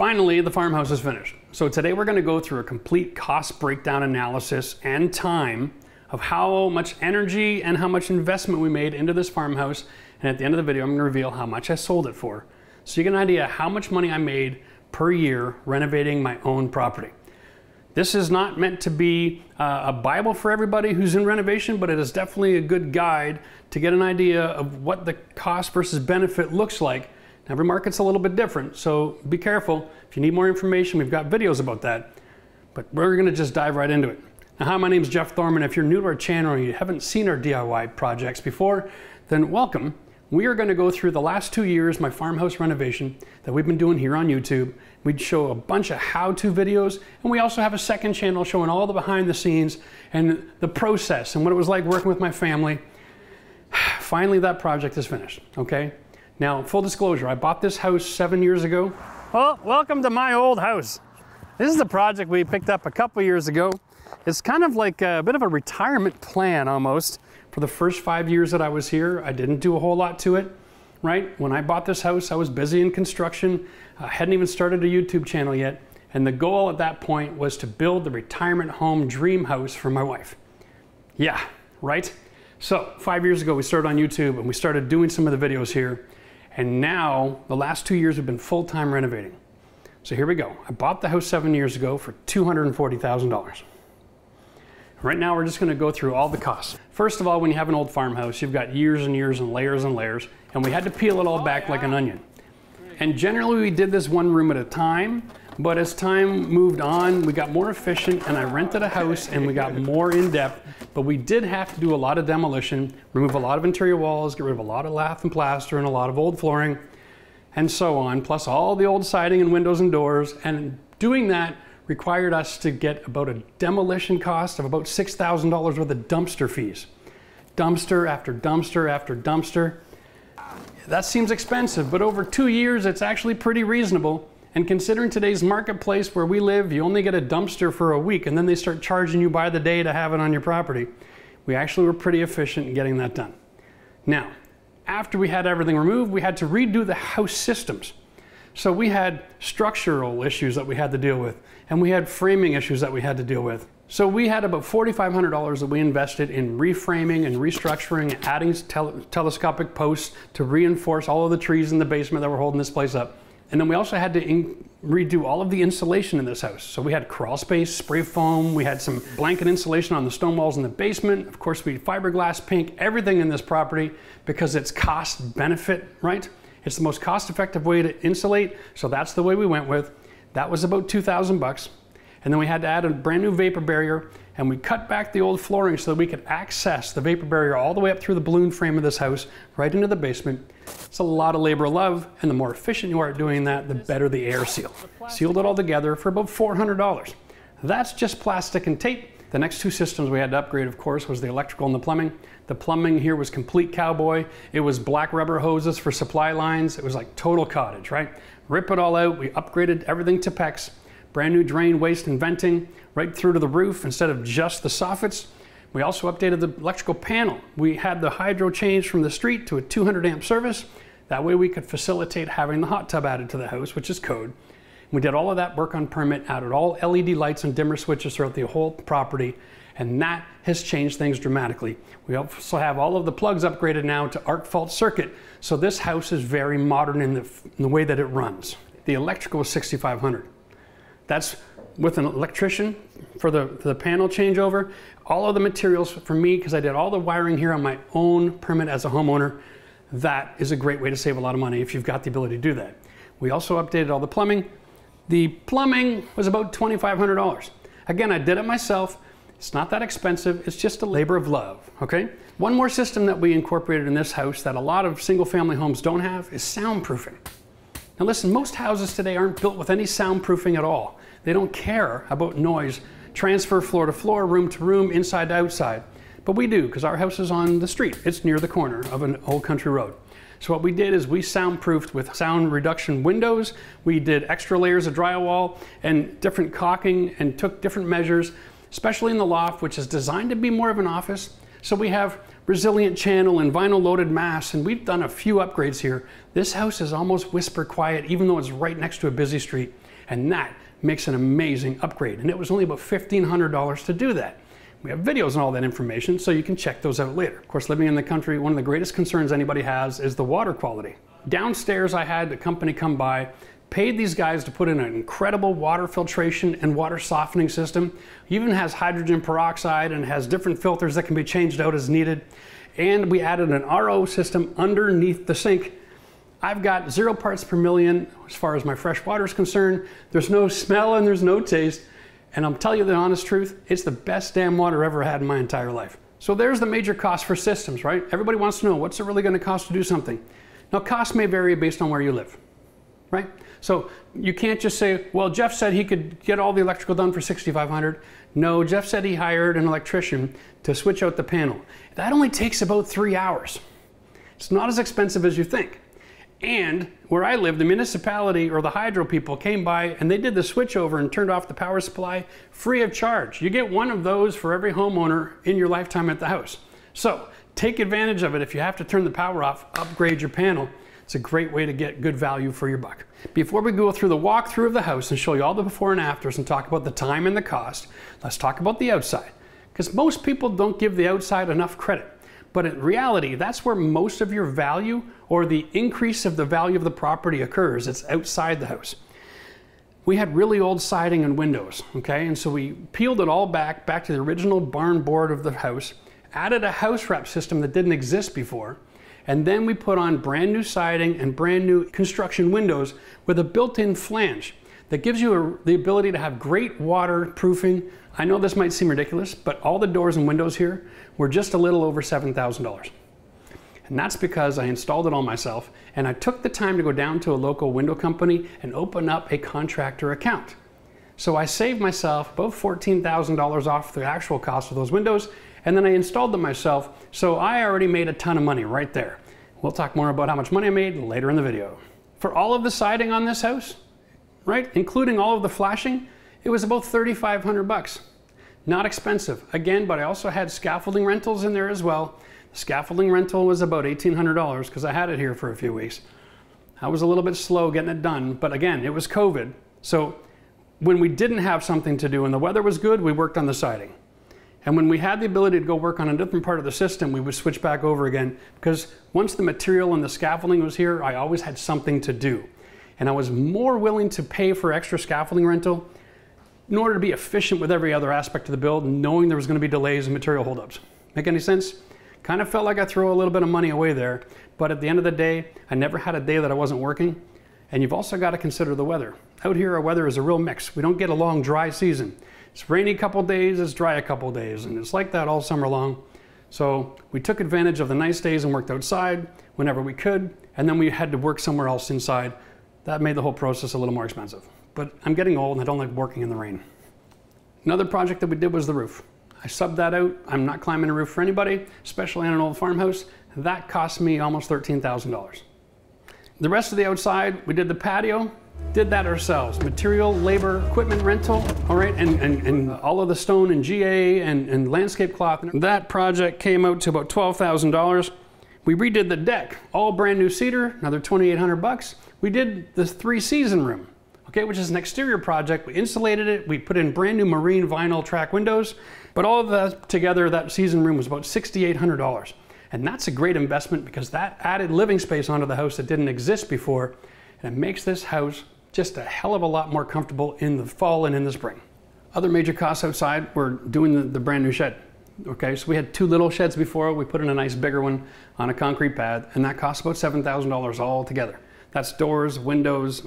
Finally, the farmhouse is finished. So today we're going to go through a complete cost breakdown analysis and time of how much energy and how much investment we made into this farmhouse. And at the end of the video, I'm going to reveal how much I sold it for. So you get an idea how much money I made per year renovating my own property. This is not meant to be a Bible for everybody who's in renovation, but it is definitely a good guide to get an idea of what the cost versus benefit looks like. Every market's a little bit different, so be careful. If you need more information, we've got videos about that, but we're gonna just dive right into it. Now, hi, my name's Jeff Thorman. If you're new to our channel and you haven't seen our DIY projects before, then welcome. We are gonna go through the last 2 years, my farmhouse renovation that we've been doing here on YouTube. We'd show a bunch of how-to videos, and we also have a second channel showing all the behind the scenes and the process and what it was like working with my family. Finally, that project is finished, okay? Now, full disclosure, I bought this house 7 years ago. Well, welcome to my old house. This is the project we picked up a couple years ago. It's kind of like a bit of a retirement plan almost. For the first 5 years that I was here, I didn't do a whole lot to it, right? When I bought this house, I was busy in construction. I hadn't even started a YouTube channel yet. And the goal at that point was to build the retirement home dream house for my wife. Yeah, right? So 5 years ago, we started on YouTube and we started doing some of the videos here. And now, the last 2 years we've been full-time renovating. So here we go. I bought the house 7 years ago for $240,000. Right now, we're just gonna go through all the costs. First of all, when you have an old farmhouse, you've got years and years and layers, and we had to peel it all back like an onion. And generally, we did this one room at a time, but as time moved on, we got more efficient, and I rented a house, and we got more in-depth, but we did have to do a lot of demolition, remove a lot of interior walls, get rid of a lot of lath and plaster, and a lot of old flooring, and so on, plus all the old siding and windows and doors, and doing that required us to get about a demolition cost of about $6,000 worth of dumpster fees. Dumpster after dumpster after dumpster. That seems expensive, but over 2 years, it's actually pretty reasonable. And considering today's marketplace where we live, you only get a dumpster for a week and then they start charging you by the day to have it on your property. We actually were pretty efficient in getting that done. Now, after we had everything removed, we had to redo the house systems. So we had structural issues that we had to deal with, and we had framing issues that we had to deal with. So we had about $4,500 that we invested in reframing and restructuring, and adding telescopic posts to reinforce all of the trees in the basement that were holding this place up. And then we also had to redo all of the insulation in this house. So we had crawl space, spray foam, we had some blanket insulation on the stone walls in the basement. Of course, we had fiberglass, pink, everything in this property because it's cost benefit, right? It's the most cost effective way to insulate. So that's the way we went with. That was about 2,000 bucks. And then we had to add a brand new vapor barrier, and we cut back the old flooring so that we could access the vapor barrier all the way up through the balloon frame of this house, right into the basement. It's a lot of labor of love, and the more efficient you are at doing that, the better the air seal. Sealed it all together for about $400. That's just plastic and tape. The next two systems we had to upgrade, of course, was the electrical and the plumbing. The plumbing here was complete cowboy. It was black rubber hoses for supply lines. It was like total cottage, right? Rip it all out. We upgraded everything to PEX. Brand new drain, waste, and venting, right through to the roof instead of just the soffits. We also updated the electrical panel. We had the hydro change from the street to a 200 amp service. That way we could facilitate having the hot tub added to the house, which is code. We did all of that work on permit, added all LED lights and dimmer switches throughout the whole property, and that has changed things dramatically. We also have all of the plugs upgraded now to arc fault circuit, so this house is very modern in the way that it runs. The electrical is $6,500. That's with an electrician for the panel changeover. All of the materials for me, because I did all the wiring here on my own permit as a homeowner. That is a great way to save a lot of money if you've got the ability to do that. We also updated all the plumbing. The plumbing was about $2,500. Again, I did it myself. It's not that expensive. It's just a labor of love, okay? One more system that we incorporated in this house that a lot of single family homes don't have is soundproofing. Now listen, most houses today aren't built with any soundproofing at all. They don't care about noise, transfer floor to floor, room to room, inside to outside. But we do, because our house is on the street. It's near the corner of an old country road. So what we did is we soundproofed with sound reduction windows. We did extra layers of drywall and different caulking and took different measures, especially in the loft, which is designed to be more of an office. So we have resilient channel and vinyl loaded mass, and we've done a few upgrades here. This house is almost whisper quiet, even though it's right next to a busy street, and that makes an amazing upgrade. And it was only about $1,500 to do that. We have videos and all that information, so you can check those out later. Of course, living in the country, one of the greatest concerns anybody has is the water quality. Downstairs, I had the company come by, paid these guys to put in an incredible water filtration and water softening system. It even has hydrogen peroxide and has different filters that can be changed out as needed. And we added an RO system underneath the sink. I've got 0 parts per million as far as my fresh water is concerned. There's no smell and there's no taste. And I'll tell you the honest truth, it's the best damn water I ever had in my entire life. So there's the major cost for systems, right? Everybody wants to know, what's it really gonna cost to do something? Now, costs may vary based on where you live, right? So you can't just say, well, Jeff said he could get all the electrical done for $6,500. No, Jeff said he hired an electrician to switch out the panel. That only takes about 3 hours. It's not as expensive as you think. And where I live, the municipality or the hydro people came by and they did the switchover and turned off the power supply free of charge. You get one of those for every homeowner in your lifetime at the house. So take advantage of it. If you have to turn the power off, upgrade your panel. It's a great way to get good value for your buck. Before we go through the walkthrough of the house and show you all the before and afters and talk about the time and the cost, let's talk about the outside. Because most people don't give the outside enough credit. But in reality, that's where most of your value or the increase of the value of the property occurs. It's outside the house. We had really old siding and windows, okay? And so we peeled it all back to the original barn board of the house, added a house wrap system that didn't exist before, and then we put on brand new siding and brand new construction windows with a built-in flange that gives you the ability to have great waterproofing. I know this might seem ridiculous, but all the doors and windows here were just a little over $7,000. And that's because I installed it all myself and I took the time to go down to a local window company and open up a contractor account. So I saved myself about $14,000 off the actual cost of those windows, and then I installed them myself, so I already made a ton of money right there. We'll talk more about how much money I made later in the video. For all of the siding on this house, right, including all of the flashing, it was about $3,500. Not expensive, again, but I also had scaffolding rentals in there as well. Scaffolding rental was about $1,800 because I had it here for a few weeks. I was a little bit slow getting it done, but again, it was COVID. So when we didn't have something to do and the weather was good, we worked on the siding. And when we had the ability to go work on a different part of the system, we would switch back over again, because once the material and the scaffolding was here, I always had something to do. And I was more willing to pay for extra scaffolding rental in order to be efficient with every other aspect of the build, knowing there was going to be delays and material holdups. Make any sense? Kind of felt like I threw a little bit of money away there, but at the end of the day, I never had a day that I wasn't working. And you've also got to consider the weather. Out here, our weather is a real mix. We don't get a long dry season. It's rainy a couple days, it's dry a couple days, and it's like that all summer long. So we took advantage of the nice days and worked outside whenever we could, and then we had to work somewhere else inside. That made the whole process a little more expensive. But I'm getting old and I don't like working in the rain. Another project that we did was the roof. I subbed that out. I'm not climbing a roof for anybody, especially in an old farmhouse. That cost me almost $13,000. The rest of the outside, we did the patio, did that ourselves. Material, labor, equipment rental, all right, and all of the stone and GA and landscape cloth. That project came out to about $12,000. We redid the deck, all brand new cedar, another $2,800. We did the 3-season room, okay, which is an exterior project. We insulated it, we put in brand new marine vinyl track windows, but all of that together, that season room was about $6,800. And that's a great investment because that added living space onto the house that didn't exist before, and it makes this house just a hell of a lot more comfortable in the fall and in the spring. Other major costs outside were doing the brand new shed. Okay, so we had 2 little sheds before. We put in a nice bigger one on a concrete pad, and that cost about $7,000 all together. That's doors, windows,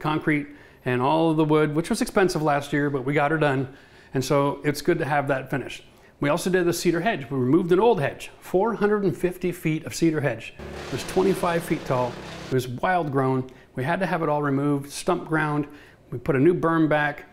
concrete, and all of the wood, which was expensive last year, but we got her done. And so it's good to have that finished. We also did the cedar hedge. We removed an old hedge, 450 feet of cedar hedge. It was 25 feet tall. It was wild grown. We had to have it all removed, stump ground. We put a new berm back,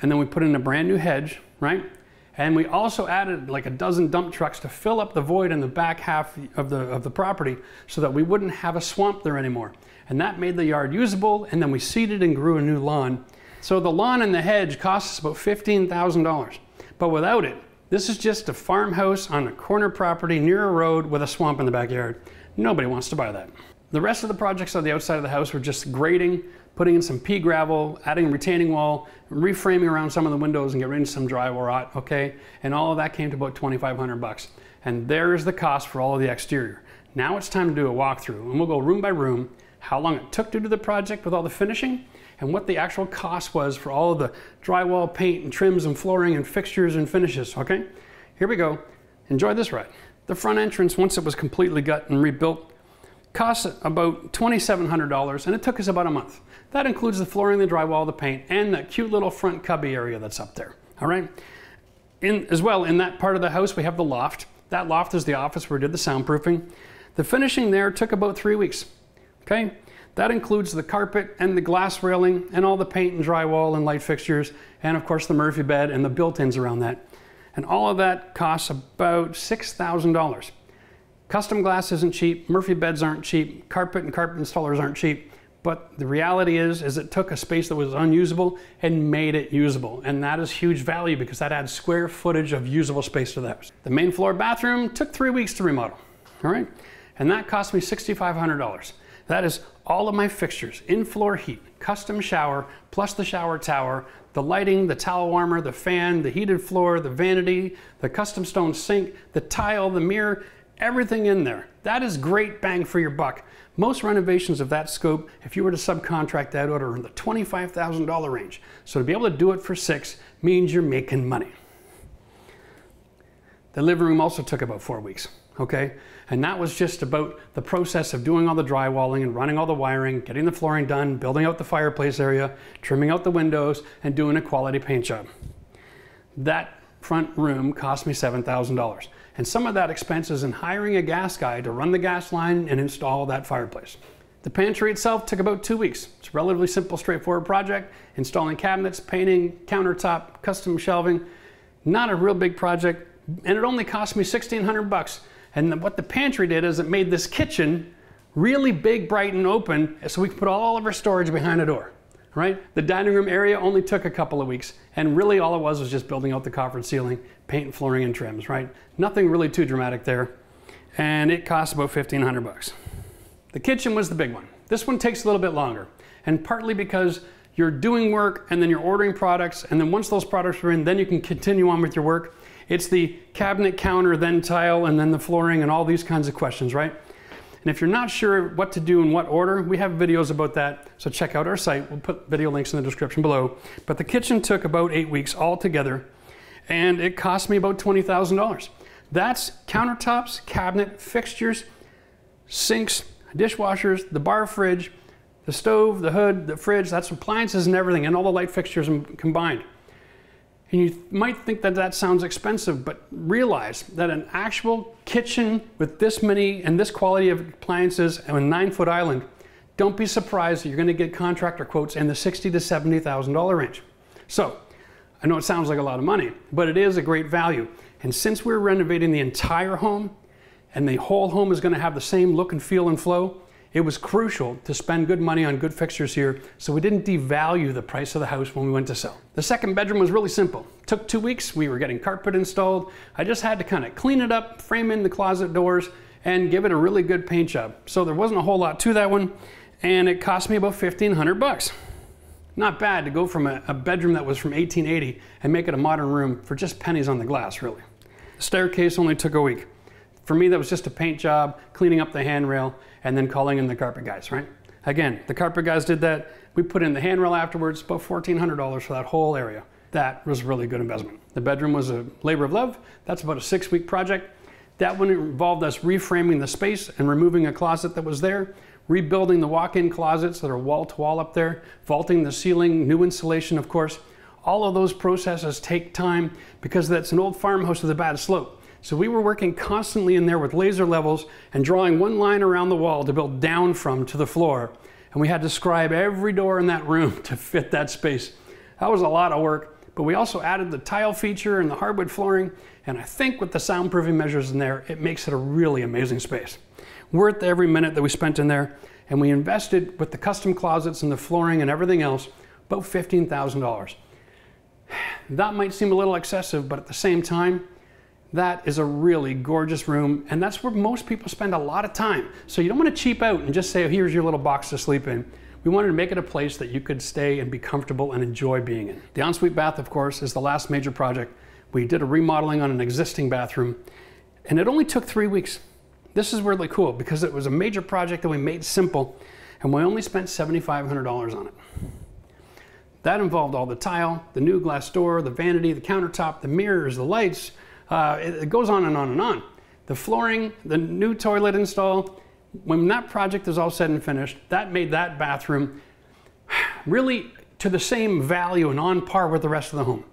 and then we put in a brand new hedge, right? And we also added like a dozen dump trucks to fill up the void in the back half of the property so that we wouldn't have a swamp there anymore. And that made the yard usable, and then we seeded and grew a new lawn. So the lawn and the hedge cost us about $15,000. But without it, This is just a farmhouse on a corner property near a road with a swamp in the backyard. Nobody wants to buy that. The rest of the projects on the outside of the house were just grading, putting in some pea gravel, adding a retaining wall, reframing around some of the windows and getting rid of some drywall rot, okay? And all of that came to about $2,500. And there's the cost for all of the exterior. Now it's time to do a walkthrough, and we'll go room by room, how long it took to do the project with all the finishing, and what the actual cost was for all of the drywall, paint, and trims, and flooring, and fixtures, and finishes, okay? Here we go. Enjoy this ride. The front entrance, once it was completely gut and rebuilt, cost about $2,700, and it took us about a month. That includes the flooring, the drywall, the paint, and that cute little front cubby area that's up there, all right? As well, in that part of the house, we have the loft. That loft is the office where we did the soundproofing. The finishing there took about 3 weeks, okay? That includes the carpet and the glass railing and all the paint and drywall and light fixtures and of course the Murphy bed and the built-ins around that. And all of that costs about $6,000. Custom glass isn't cheap, Murphy beds aren't cheap, carpet and carpet installers aren't cheap, but the reality is it took a space that was unusable and made it usable. And that is huge value because that adds square footage of usable space to the house. The main floor bathroom took 3 weeks to remodel, all right? And that cost me $6,500. That is all of my fixtures, in-floor heat, custom shower, plus the shower tower, the lighting, the towel warmer, the fan, the heated floor, the vanity, the custom stone sink, the tile, the mirror, everything in there. That is great bang for your buck. Most renovations of that scope, if you were to subcontract that out, are in the $25,000 range. So to be able to do it for $6,000 means you're making money. The living room also took about 4 weeks. Okay, and that was just about the process of doing all the drywalling and running all the wiring, getting the flooring done, building out the fireplace area, trimming out the windows, and doing a quality paint job. That front room cost me $7,000. And some of that expense is in hiring a gas guy to run the gas line and install that fireplace. The pantry itself took about 2 weeks. It's a relatively simple, straightforward project, installing cabinets, painting, countertop, custom shelving. Not a real big project, and it only cost me $1,600. And what the pantry did is it made this kitchen really big, bright, and open so we could put all of our storage behind a door, right? The dining room area only took a couple of weeks, and really all it was just building out the coffered ceiling, paint and flooring and trims, right? Nothing really too dramatic there, and it cost about $1,500. The kitchen was the big one. This one takes a little bit longer, and partly because you're doing work, and then you're ordering products, and then once those products are in, then you can continue on with your work. It's the cabinet counter, then tile, and then the flooring, and all these kinds of questions, right? And if you're not sure what to do in what order, we have videos about that, so check out our site. We'll put video links in the description below. But the kitchen took about 8 weeks altogether, and it cost me about $20,000. That's countertops, cabinet, fixtures, sinks, dishwashers, the bar fridge, the stove, the hood, the fridge, that's appliances and everything, and all the light fixtures combined. And you might think that that sounds expensive, but realize that an actual kitchen with this many and this quality of appliances and a 9-foot island, don't be surprised that you're gonna get contractor quotes in the $60,000 to $70,000 range. So, I know it sounds like a lot of money, but it is a great value. And since we're renovating the entire home, and the whole home is gonna have the same look and feel and flow, it was crucial to spend good money on good fixtures here so we didn't devalue the price of the house when we went to sell. The second bedroom was really simple. It took 2 weeks, we were getting carpet installed. I just had to kind of clean it up, frame in the closet doors, and give it a really good paint job. So there wasn't a whole lot to that one, and it cost me about $1,500. Not bad to go from a bedroom that was from 1880 and make it a modern room for just pennies on the glass, really. The staircase only took a week. For me, that was just a paint job, cleaning up the handrail, and then calling in the carpet guys, right? Again, the carpet guys did that. We put in the handrail afterwards, about $1,400 for that whole area. That was a really good investment. The bedroom was a labor of love. That's about a 6-week project. That one involved us reframing the space and removing a closet that was there, rebuilding the walk-in closets that are wall-to-wall up there, vaulting the ceiling, new insulation, of course. All of those processes take time because that's an old farmhouse with a bad slope. So we were working constantly in there with laser levels and drawing one line around the wall to build down from to the floor. And we had to scribe every door in that room to fit that space. That was a lot of work, but we also added the tile feature and the hardwood flooring. And I think with the soundproofing measures in there, it makes it a really amazing space. Worth every minute that we spent in there. And we invested with the custom closets and the flooring and everything else, about $15,000. That might seem a little excessive, but at the same time, That is a really gorgeous room, and that's where most people spend a lot of time. So you don't want to cheap out and just say, oh, here's your little box to sleep in. We wanted to make it a place that you could stay and be comfortable and enjoy being in. The ensuite bath, of course, is the last major project. We did a remodeling on an existing bathroom, and it only took 3 weeks. This is really cool because it was a major project that we made simple, and we only spent $7,500 on it. That involved all the tile, the new glass door, the vanity, the countertop, the mirrors, the lights. It goes on and on and on. The flooring, the new toilet install. When that project is all said and finished, that made that bathroom really to the same value and on par with the rest of the home.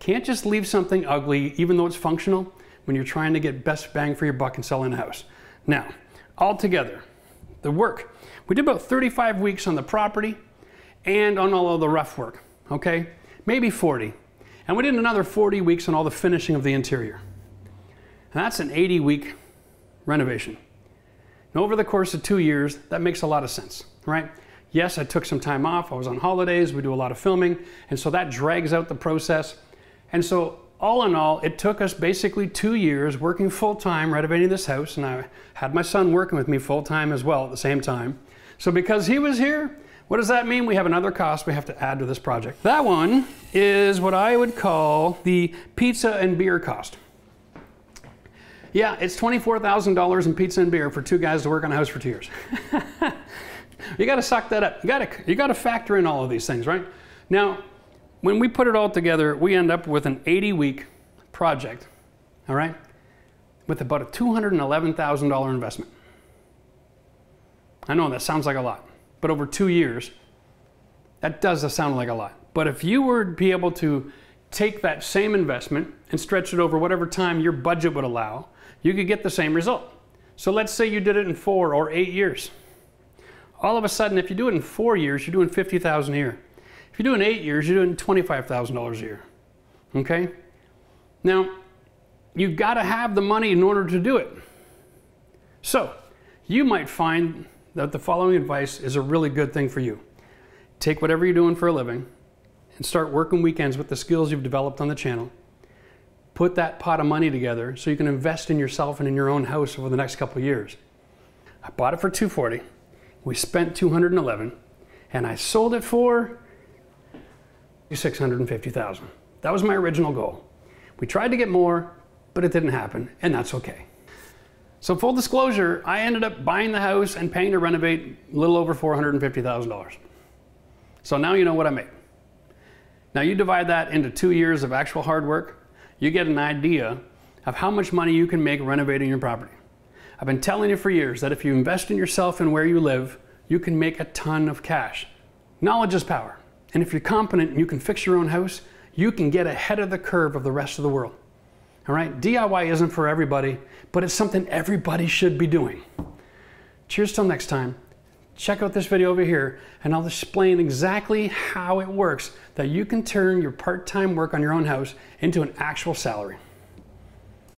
Can't just leave something ugly, even though it's functional, when you're trying to get best bang for your buck and sell in a house. Now, altogether, the work. We did about 35 weeks on the property and on all of the rough work, okay? Maybe 40. And we did another 40 weeks on all the finishing of the interior. And that's an 80-week renovation. And over the course of 2 years, that makes a lot of sense, right? Yes, I took some time off. I was on holidays. We do a lot of filming. And so that drags out the process. And so all in all, it took us basically 2 years working full-time renovating this house. And I had my son working with me full-time as well at the same time. So because he was here, what does that mean? We have another cost we have to add to this project. That one is what I would call the pizza and beer cost. Yeah, it's $24,000 in pizza and beer for two guys to work on a house for 2 years. You got to suck that up. You got to factor in all of these things, right? Now, when we put it all together, we end up with an 80-week project, all right, with about a $211,000 investment. I know that sounds like a lot. But over 2 years, that does sound like a lot. But if you were to be able to take that same investment and stretch it over whatever time your budget would allow, you could get the same result. So let's say you did it in 4 or 8 years. All of a sudden, if you do it in 4 years, you're doing $50,000 a year. If you do it in 8 years, you're doing $25,000 a year, okay? Now, you've got to have the money in order to do it. So you might find that the following advice is a really good thing for you. Take whatever you're doing for a living and start working weekends with the skills you've developed on the channel. Put that pot of money together so you can invest in yourself and in your own house over the next couple of years. I bought it for $240,000, we spent $211,000, and I sold it for $650,000. That was my original goal. We tried to get more, but it didn't happen, and that's okay. So full disclosure, I ended up buying the house and paying to renovate a little over $450,000. So now you know what I made. Now you divide that into 2 years of actual hard work, you get an idea of how much money you can make renovating your property. I've been telling you for years that if you invest in yourself and where you live, you can make a ton of cash. Knowledge is power. And if you're competent and you can fix your own house, you can get ahead of the curve of the rest of the world. All right, DIY isn't for everybody, but it's something everybody should be doing. Cheers till next time. Check out this video over here, and I'll explain exactly how it works that you can turn your part-time work on your own house into an actual salary.